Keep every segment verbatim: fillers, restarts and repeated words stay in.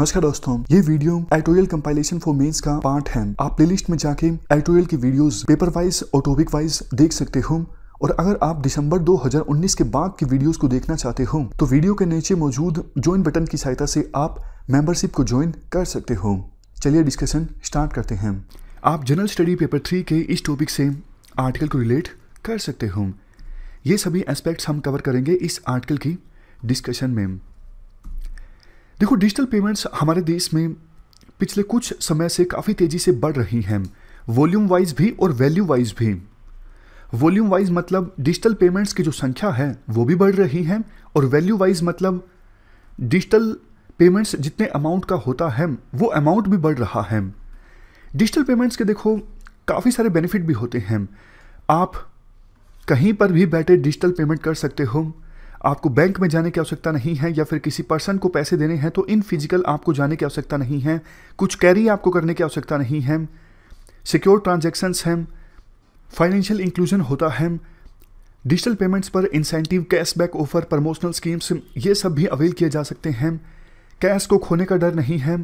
नमस्कार दोस्तों, ये video editorial compilation for mains का पार्ट है। आप प्लेलिस्ट में जाके एडिटोरियल की वीडियोस पेपर वाइज और टॉपिक वाइज देख सकते हो। और अगर आप दिसंबर दो हज़ार उन्नीस के बाद की वीडियोस को देखना चाहते हो तो वीडियो के नीचे मौजूद ज्वाइन बटन की सहायता से आप मेंबरशिप को ज्वाइन कर सकते हो। चलिए डिस्कशन स्टार्ट करते हैं। आप जनरल स्टडी पेपर थ्री के इस टॉपिक से आर्टिकल को रिलेट कर सकते हो। ये सभी एस्पेक्ट्स हम कवर करेंगे इस आर्टिकल की डिस्कशन में। देखो, डिजिटल पेमेंट्स हमारे देश में पिछले कुछ समय से काफ़ी तेज़ी से बढ़ रही हैं, वॉल्यूम वाइज भी और वैल्यू वाइज भी। वॉल्यूम वाइज मतलब डिजिटल पेमेंट्स की जो संख्या है वो भी बढ़ रही है, और वैल्यू वाइज मतलब डिजिटल पेमेंट्स जितने अमाउंट का होता है वो अमाउंट भी बढ़ रहा है। डिजिटल पेमेंट्स के देखो काफ़ी सारे बेनिफिट भी होते हैं। आप कहीं पर भी बैठे डिजिटल पेमेंट कर सकते हो, आपको बैंक में जाने की आवश्यकता नहीं है, या फिर किसी पर्सन को पैसे देने हैं तो इन फिजिकल आपको जाने की आवश्यकता नहीं है, कुछ कैरी आपको करने की आवश्यकता नहीं है, सिक्योर ट्रांजैक्शंस हैं, फाइनेंशियल इंक्लूजन होता है। डिजिटल पेमेंट्स पर incentive, cashback offer, promotional schemes, ये सब भी अवेल किए जा सकते हैं। कैश को खोने का डर नहीं है।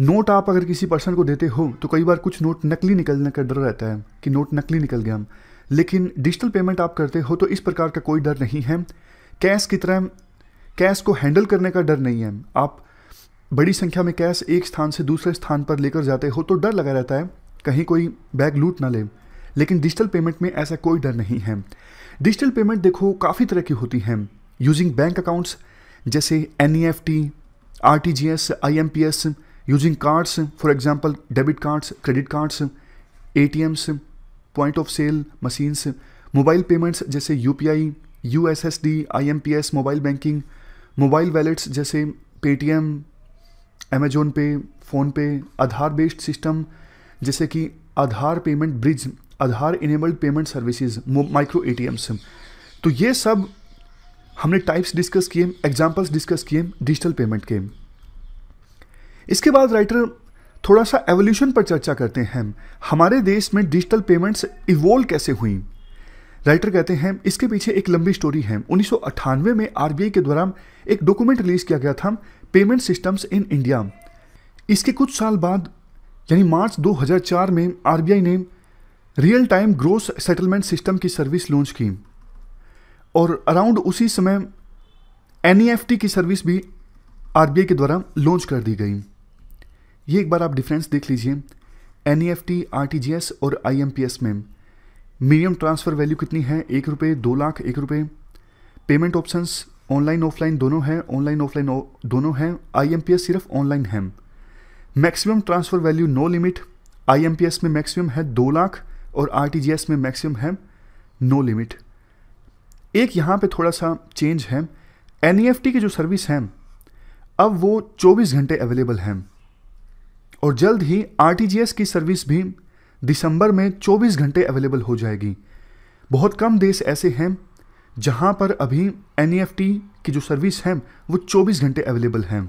नोट आप अगर किसी पर्सन को देते हो तो कई बार कुछ नोट नकली निकलने का डर रहता है कि नोट नकली निकल गया, लेकिन डिजिटल पेमेंट आप करते हो तो इस प्रकार का कोई डर नहीं है। कैश की तरह कैश को हैंडल करने का डर नहीं है। आप बड़ी संख्या में कैश एक स्थान से दूसरे स्थान पर लेकर जाते हो तो डर लगा रहता है कहीं कोई बैग लूट ना ले, लेकिन डिजिटल पेमेंट में ऐसा कोई डर नहीं है। डिजिटल पेमेंट देखो काफ़ी तरह की होती हैं। यूजिंग बैंक अकाउंट्स जैसे N E F T, R T G S, I M P S, using cards for example debit cards, credit cards, A T Ms, point of sale machines, mobile payments जैसे U P I, U S S D, I M P S, mobile banking, mobile wallets जैसे Paytm, Amazon Pay, PhonePe, Aadhaar based system जैसे कि Aadhaar payment bridge, Aadhaar enabled payment services, micro A T Ms. तो ये सब हमने types discuss किए, examples discuss किए digital payment के। इसके बाद राइटर थोड़ा सा एवोल्यूशन पर चर्चा करते हैं। हमारे देश में डिजिटल पेमेंट्स इवोल्व कैसे हुई? राइटर कहते हैं इसके पीछे एक लंबी स्टोरी है। उन्नीस सौ अट्ठानवे में आर बी आई के द्वारा एक डॉक्यूमेंट रिलीज किया गया था, पेमेंट सिस्टम्स इन इंडिया। इसके कुछ साल बाद यानी मार्च दो हज़ार चार में आर बी आई ने real time gross settlement system की सर्विस लॉन्च की, और अराउंड उसी समय एन ई एफ टी की सर्विस भी आर बी आई के द्वारा लॉन्च कर दी गई। ये एक बार आप डिफरेंस देख लीजिए N E F T, R T G S और आई एम पी एस में। मीडियम ट्रांसफ़र वैल्यू कितनी है? एक रुपये, दो लाख, एक रुपये। पेमेंट ऑप्शंस ऑनलाइन ऑफलाइन दोनों हैं, ऑनलाइन ऑफलाइन दोनों हैं। आई एम पी एस सिर्फ ऑनलाइन है। Maximum transfer value no limit, I M P S में मैक्सिमम है दो लाख, और आर टी जी एस में मैक्सिमम है नो लिमिट। एक यहाँ पे थोड़ा सा चेंज है, एन ई एफ टी की जो सर्विस है अब वो चौबीस घंटे अवेलेबल है, और जल्द ही आर टी जी एस की सर्विस भी दिसंबर में चौबीस घंटे अवेलेबल हो जाएगी। बहुत कम देश ऐसे हैं जहां पर अभी एन ई एफ टी की जो सर्विस है वो चौबीस घंटे अवेलेबल हैं।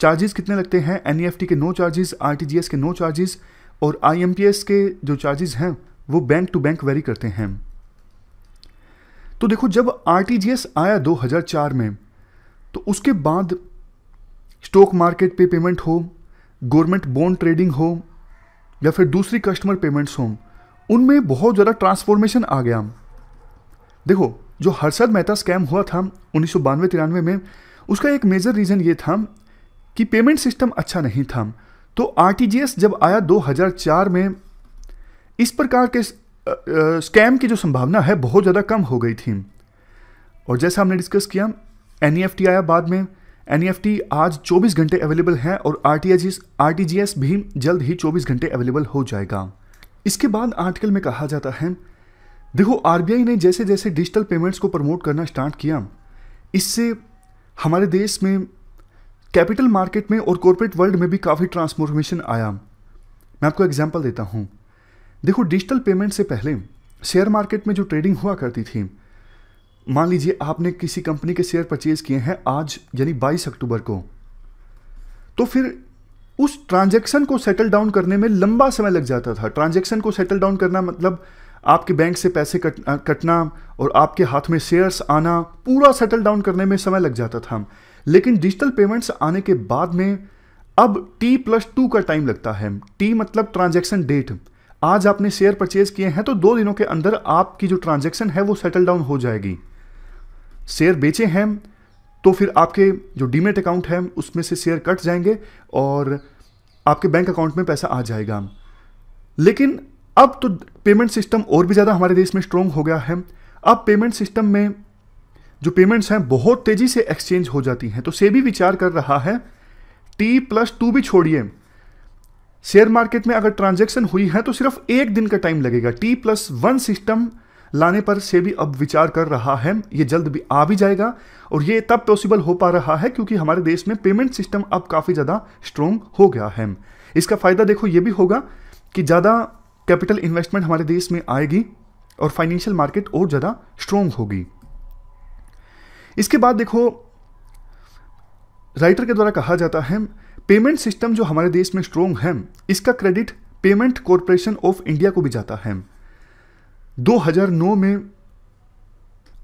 चार्जेस कितने लगते हैं? एन ई एफ टी के no charges, R T G S के नो चार्जेस, और आई एम पी एस के जो चार्जेस हैं वो बैंक टू बैंक वेरी करते हैं। तो देखो जब आर टी जी एस आया दो हज़ार चार में, तो उसके बाद स्टॉक मार्केट पे पेमेंट हो, गवर्नमेंट बॉन्ड ट्रेडिंग हो, या फिर दूसरी कस्टमर पेमेंट्स हो, उनमें बहुत ज़्यादा ट्रांसफॉर्मेशन आ गया। देखो जो हर्षद मेहता स्कैम हुआ था उन्नीस सौ बानवे तिरानवे में, उसका एक मेजर रीज़न ये था कि पेमेंट सिस्टम अच्छा नहीं था। तो आर टी जी एस जब आया दो हज़ार चार में, इस प्रकार के स्कैम की जो संभावना है बहुत ज़्यादा कम हो गई थी। और जैसा हमने डिस्कस किया एन ई एफ टी आया बाद में, एन ई एफ टी आज चौबीस घंटे अवेलेबल है, और आर टी जी एस भी जल्द ही चौबीस घंटे अवेलेबल हो जाएगा। इसके बाद आर्टिकल में कहा जाता है देखो आर बी आई ने जैसे जैसे डिजिटल पेमेंट्स को प्रमोट करना स्टार्ट किया, इससे हमारे देश में कैपिटल मार्केट में और कॉर्पोरेट वर्ल्ड में भी काफ़ी ट्रांसफॉर्मेशन आया। मैं आपको एग्जाम्पल देता हूँ। देखो डिजिटल पेमेंट से पहले शेयर मार्केट में जो ट्रेडिंग हुआ करती थी, मान लीजिए आपने किसी कंपनी के शेयर परचेज किए हैं आज यानी बाईस अक्टूबर को, तो फिर उस ट्रांजैक्शन को सेटल डाउन करने में लंबा समय लग जाता था। ट्रांजैक्शन को सेटल डाउन करना मतलब आपके बैंक से पैसे कट, कटना और आपके हाथ में शेयर्स आना, पूरा सेटल डाउन करने में समय लग जाता था। लेकिन डिजिटल पेमेंट्स आने के बाद में अब टी प्लस टू का टाइम लगता है। टी मतलब ट्रांजैक्शन डेट। आज आपने शेयर परचेज किए हैं तो दो दिनों के अंदर आपकी जो ट्रांजैक्शन है वो सेटल डाउन हो जाएगी। शेयर बेचे हैं तो फिर आपके जो डीमेट अकाउंट है उसमें से शेयर कट जाएंगे और आपके बैंक अकाउंट में पैसा आ जाएगा। लेकिन अब तो पेमेंट सिस्टम और भी ज़्यादा हमारे देश में स्ट्रांग हो गया है। अब पेमेंट सिस्टम में जो पेमेंट्स हैं बहुत तेज़ी से एक्सचेंज हो जाती हैं, तो सेबी विचार कर रहा है टी प्लस टू भी छोड़िए, शेयर मार्केट में अगर ट्रांजैक्शन हुई है तो सिर्फ एक दिन का टाइम लगेगा। टी प्लस वन सिस्टम लाने पर सेबी अब विचार कर रहा है, ये जल्द भी आ भी जाएगा। और ये तब पॉसिबल हो पा रहा है क्योंकि हमारे देश में पेमेंट सिस्टम अब काफ़ी ज़्यादा स्ट्रॉन्ग हो गया है। इसका फ़ायदा देखो ये भी होगा कि ज़्यादा कैपिटल इन्वेस्टमेंट हमारे देश में आएगी और फाइनेंशियल मार्केट और ज़्यादा स्ट्रॉन्ग होगी। इसके बाद देखो, राइटर के द्वारा कहा जाता है पेमेंट सिस्टम जो हमारे देश में स्ट्रॉन्ग है इसका credit payment corporation of India को भी जाता है। दो हज़ार नौ में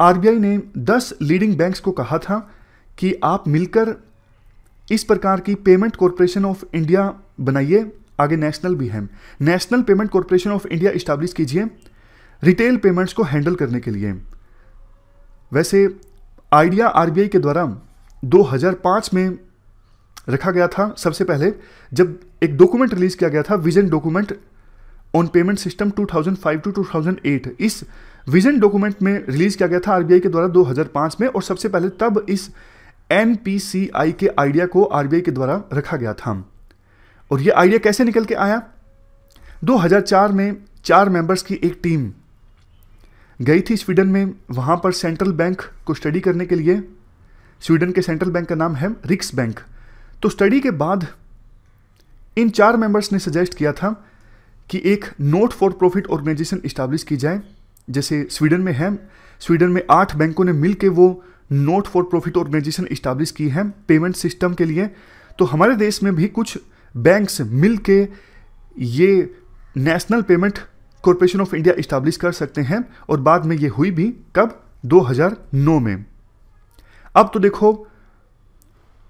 आरबीआई ने दस लीडिंग बैंक्स को कहा था कि आप मिलकर इस प्रकार की पेमेंट कॉरपोरेशन ऑफ इंडिया बनाइए। आगे नेशनल भी है, national payment corporation of India establish कीजिए रिटेल पेमेंट्स को हैंडल करने के लिए। वैसे आइडिया आरबीआई के द्वारा दो हज़ार पाँच में रखा गया था सबसे पहले, जब एक डॉक्यूमेंट रिलीज किया गया था vision document on payment system दो हज़ार पाँच टू दो हज़ार आठ। इस विजन डॉक्यूमेंट में रिलीज किया गया था आरबीआई के द्वारा दो हज़ार पाँच में, और सबसे पहले तब इस एनपीसीआई के आइडिया को आरबीआई के द्वारा रखा गया था। और यह आइडिया कैसे निकल के आया, दो हज़ार चार में चार मेंबर्स की एक टीम गई थी स्वीडन में, वहाँ पर सेंट्रल बैंक को स्टडी करने के लिए। स्वीडन के सेंट्रल बैंक का नाम है रिक्स बैंक। तो स्टडी के बाद इन चार मेंबर्स ने सजेस्ट किया था कि एक not for profit organisation establish की जाए जैसे स्वीडन में है। स्वीडन में आठ बैंकों ने मिलकर वो not for profit organisation establish की है पेमेंट सिस्टम के लिए। तो हमारे देश में भी कुछ बैंक्स मिलके ये national payment corporation of India establish कर सकते हैं, और बाद में ये हुई भी कब, दो हज़ार नौ में। अब तो देखो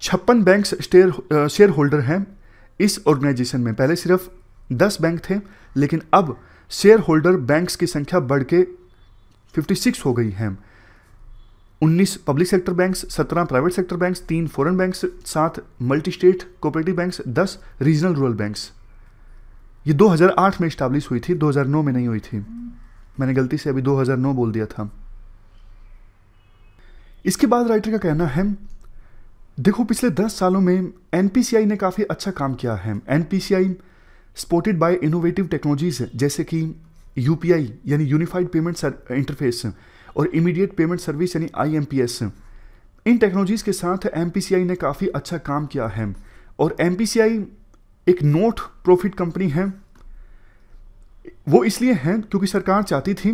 छप्पन बैंक्स शेयर होल्डर हैं इस ऑर्गेनाइजेशन में। पहले सिर्फ दस बैंक थे, लेकिन अब शेयर होल्डर बैंक्स की संख्या बढ़ के छप्पन हो गई है। उन्नीस पब्लिक सेक्टर बैंक्स, सत्रह प्राइवेट सेक्टर बैंक्स, तीन फॉरेन बैंक्स, सात मल्टी स्टेट कोऑपरेटिव बैंक्स, दस रीजनल रूरल बैंक्स। ये दो हज़ार आठ में इस्टाब्लिश हुई थी, दो हज़ार नौ में नहीं हुई थी। मैंने गलती से अभी दो हज़ार नौ बोल दिया था। इसके बाद राइटर का कहना है देखो पिछले दस सालों में एनपीसीआई ने काफ़ी अच्छा काम किया है। NPCI supported by innovative technologies जैसे कि यूपीआई यानी यूनिफाइड पेमेंट इंटरफेस और इमीडिएट पेमेंट सर्विस यानी आईएमपीएस, इन टेक्नोलॉजीज़ के साथ एनपीसीआई ने काफ़ी अच्छा काम किया है। और एनपीसीआई एक नॉट प्रॉफिट कंपनी है, वो इसलिए है क्योंकि सरकार चाहती थी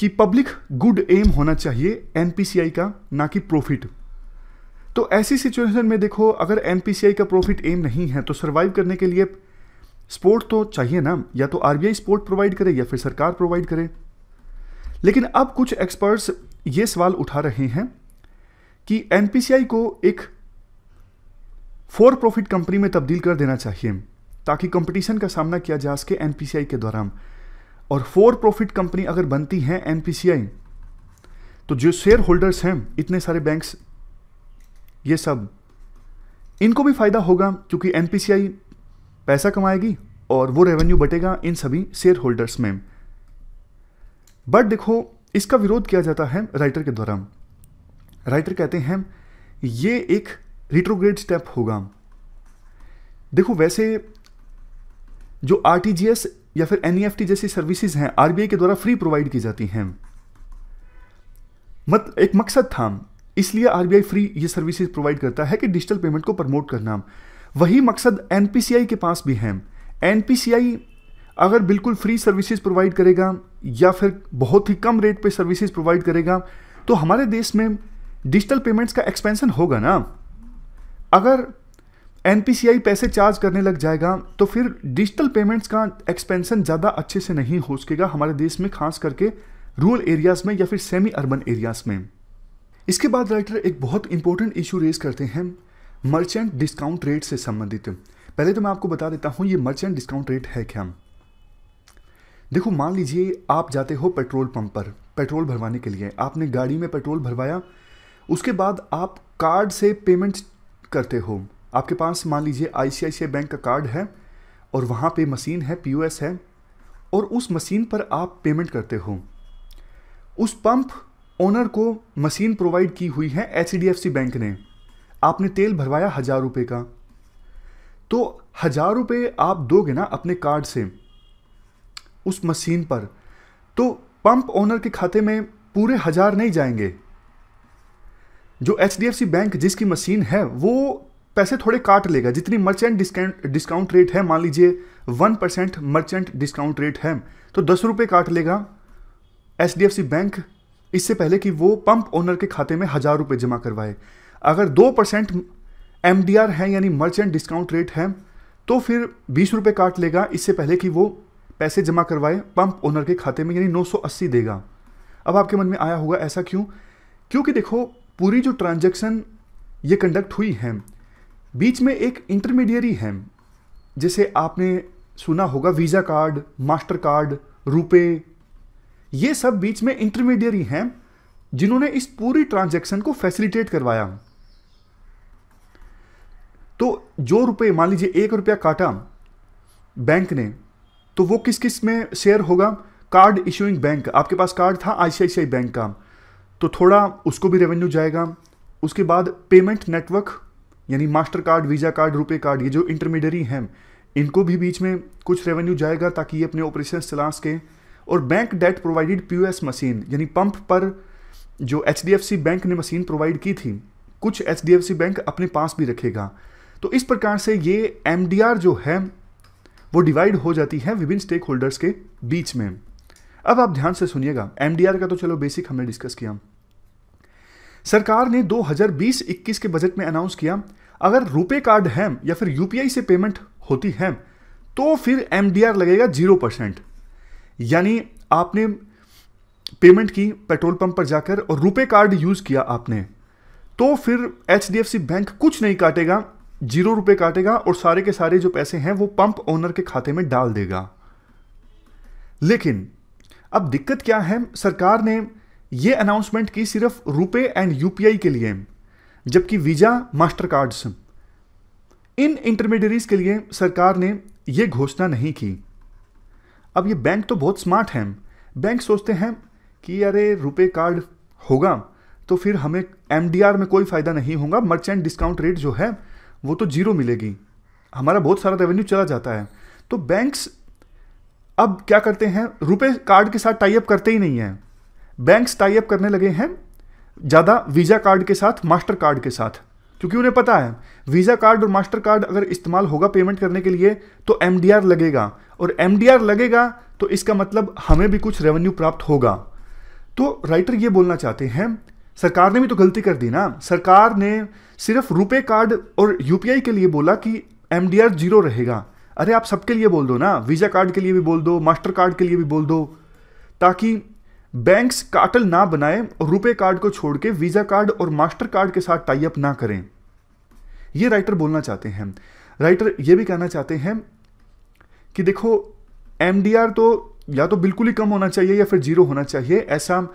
कि पब्लिक गुड एम होना चाहिए एनपीसीआई का, ना कि प्रॉफिट। तो ऐसी सिचुएशन में देखो अगर एनपीसीआई का प्रॉफिट एम नहीं है तो सर्वाइव करने के लिए सपोर्ट तो चाहिए ना, या तो आरबीआई सपोर्ट प्रोवाइड करे या फिर सरकार प्रोवाइड करे। लेकिन अब कुछ एक्सपर्ट्स ये सवाल उठा रहे हैं कि एनपीसीआई को एक फॉर प्रॉफिट कंपनी में तब्दील कर देना चाहिए ताकि कंपटीशन का सामना किया जा सके एनपीसीआई के द्वारा। और फॉर प्रॉफिट कंपनी अगर बनती है एनपीसीआई तो जो शेयर होल्डर्स हैं इतने सारे बैंक्स ये सब, इनको भी फायदा होगा क्योंकि एनपीसीआई पैसा कमाएगी और वो रेवेन्यू बटेगा इन सभी शेयर होल्डर्स में। बट देखो इसका विरोध किया जाता है राइटर के द्वारा। राइटर कहते हैं ये एक रिट्रोग्रेड स्टेप होगा। देखो वैसे जो आरटीजीएस या फिर एनईएफटी जैसी सर्विसेज हैं आरबीआई के द्वारा फ्री प्रोवाइड की जाती हैं, मत एक मकसद था इसलिए आरबीआई फ्री ये सर्विसेज प्रोवाइड करता है कि डिजिटल पेमेंट को प्रमोट करना। वही मकसद एनपीसीआई के पास भी है। एनपीसीआई अगर बिल्कुल फ्री सर्विसेज प्रोवाइड करेगा या फिर बहुत ही कम रेट पे सर्विसेज प्रोवाइड करेगा तो हमारे देश में डिजिटल पेमेंट्स का एक्सपेंशन होगा ना। अगर एनपीसीआई पैसे चार्ज करने लग जाएगा तो फिर डिजिटल पेमेंट्स का एक्सपेंशन ज़्यादा अच्छे से नहीं हो सकेगा हमारे देश में, खास करके रूरल एरियाज़ में या फिर सेमी अर्बन एरियाज़ में। इसके बाद राइटर एक बहुत इंपॉर्टेंट इशू रेज करते हैं मर्चेंट डिस्काउंट रेट से संबंधित। पहले तो मैं आपको बता देता हूं ये मर्चेंट डिस्काउंट रेट है क्या। देखो मान लीजिए आप जाते हो पेट्रोल पंप पर पेट्रोल भरवाने के लिए, आपने गाड़ी में पेट्रोल भरवाया, उसके बाद आप कार्ड से पेमेंट करते हो, आपके पास मान लीजिए आईसीआईसीआई बैंक का कार्ड है और वहाँ पे मशीन है, पीओएस है, और उस मशीन पर आप पेमेंट करते हो। उस पंप ओनर को मशीन प्रोवाइड की हुई है एचडीएफसी बैंक ने, आपने तेल भरवाया हज़ार रुपये का, तो हज़ार रुपये आप दोगे ना अपने कार्ड से उस मशीन पर, तो पंप ओनर के खाते में पूरे हज़ार नहीं जाएंगे। जो एचडीएफसी बैंक जिसकी मशीन है वो पैसे थोड़े काट लेगा, जितनी मर्चेंट डिस्काउंट डिस्काउंट रेट है, मान लीजिए one percent merchant discount rate है, तो दस रुपये काट लेगा एचडीएफसी बैंक, इससे पहले कि वो पंप ओनर के खाते में हज़ार रुपये जमा करवाए। अगर दो परसेंट एमडीआर है यानी मर्चेंट डिस्काउंट रेट है, तो फिर बीस रुपये काट लेगा इससे पहले कि वो पैसे जमा करवाए पंप ओनर के खाते में, यानी नौ सौ अस्सी देगा। अब आपके मन में आया होगा ऐसा क्यों, क्योंकि देखो पूरी जो ट्रांजैक्शन ये कंडक्ट हुई है, बीच में एक इंटरमीडियरी है, जैसे आपने सुना होगा visa card, master card, RuPay, ये सब बीच में इंटरमीडियरी हैं जिन्होंने इस पूरी ट्रांजैक्शन को फैसिलिटेट करवाया। तो जो रुपए मान लीजिए एक रुपया काटा बैंक ने, तो वो किस किस में शेयर होगा, कार्ड इशूइंग बैंक, आपके पास कार्ड था आईसीआईसीआई बैंक का, तो थोड़ा उसको भी रेवेन्यू जाएगा। उसके बाद पेमेंट नेटवर्क यानी master card, visa card, RuPay card, ये जो इंटरमीडियरी हैं, इनको भी बीच में कुछ रेवेन्यू जाएगा ताकि ये अपने ऑपरेशन चला सकें। और bank that provided POS machine यानी पंप पर जो एचडीएफसी बैंक ने मशीन प्रोवाइड की थी, कुछ एचडीएफसी बैंक अपने पास भी रखेगा। तो इस प्रकार से ये एमडीआर जो है वो डिवाइड हो जाती है विभिन्न स्टेक होल्डर्स के बीच में। अब आप ध्यान से सुनिएगा, एमडीआर का तो चलो बेसिक हमने डिस्कस किया। सरकार ने दो हज़ार बीस इक्कीस के बजट में अनाउंस किया अगर रुपए कार्ड है या फिर यूपीआई से पेमेंट होती है तो फिर एमडीआर लगेगा जीरो परसेंट। यानी आपने पेमेंट की पेट्रोल पंप पर जाकर और रुपए कार्ड यूज़ किया आपने, तो फिर एचडीएफसी बैंक कुछ नहीं काटेगा, जीरो रुपए काटेगा और सारे के सारे जो पैसे हैं वो पंप ओनर के खाते में डाल देगा। लेकिन अब दिक्कत क्या है, सरकार ने ये अनाउंसमेंट की सिर्फ रुपए एंड यूपीआई के लिए, जबकि वीज़ा, मास्टर कार्ड्स, इन इंटरमीडियरीज के लिए सरकार ने ये घोषणा नहीं की। अब ये बैंक तो बहुत स्मार्ट हैं, बैंक सोचते हैं कि अरे रुपए कार्ड होगा तो फिर हमें एमडीआर में कोई फ़ायदा नहीं होगा, मर्चेंट डिस्काउंट रेट जो है वो तो जीरो मिलेगी, हमारा बहुत सारा रेवेन्यू चला जाता है। तो बैंक्स अब क्या करते हैं, रुपए कार्ड के साथ टाई अप करते ही नहीं हैं, बैंक्स टाई अप करने लगे हैं ज़्यादा वीज़ा कार्ड के साथ, मास्टर कार्ड के साथ, क्योंकि उन्हें पता है वीज़ा कार्ड और मास्टर कार्ड अगर इस्तेमाल होगा पेमेंट करने के लिए तो एमडीआर लगेगा, और एमडीआर लगेगा तो इसका मतलब हमें भी कुछ रेवेन्यू प्राप्त होगा। तो राइटर ये बोलना चाहते हैं सरकार ने भी तो गलती कर दी ना, सरकार ने सिर्फ रुपए कार्ड और यूपीआई के लिए बोला कि एमडीआर जीरो रहेगा, अरे आप सबके लिए बोल दो ना, वीज़ा कार्ड के लिए भी बोल दो, मास्टर कार्ड के लिए भी बोल दो, ताकि बैंक्स काटल ना बनाए और रुपए कार्ड को छोड़ के वीज़ा कार्ड और मास्टर कार्ड के साथ टाई अप ना करें, ये राइटर बोलना चाहते हैं। राइटर ये भी कहना चाहते हैं कि देखो एमडीआर तो या तो बिल्कुल ही कम होना चाहिए या फिर जीरो होना चाहिए, ऐसा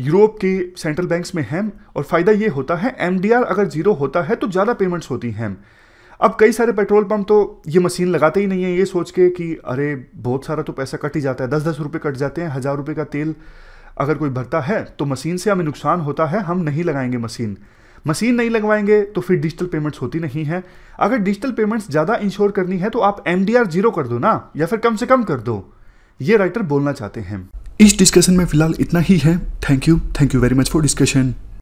यूरोप के सेंट्रल बैंक्स में है, और फ़ायदा ये होता है एमडीआर अगर जीरो होता है तो ज़्यादा पेमेंट्स होती हैं। अब कई सारे पेट्रोल पंप तो ये मशीन लगाते ही नहीं है, ये सोच के कि अरे बहुत सारा तो पैसा कट ही जाता है, दस दस रुपये कट जाते हैं, हज़ार रुपये का तेल अगर कोई भरता है तो मशीन से हमें नुकसान होता है, हम नहीं लगाएंगे मशीन, मशीन नहीं लगवाएंगे तो फिर डिजिटल पेमेंट्स होती नहीं है। अगर डिजिटल पेमेंट्स ज़्यादा इंश्योर करनी है तो आप एमडीआर जीरो कर दो ना, या फिर कम से कम कर दो, ये राइटर बोलना चाहते हैं। इस डिस्कशन में फिलहाल इतना ही है। Thank you, thank you very much for discussion.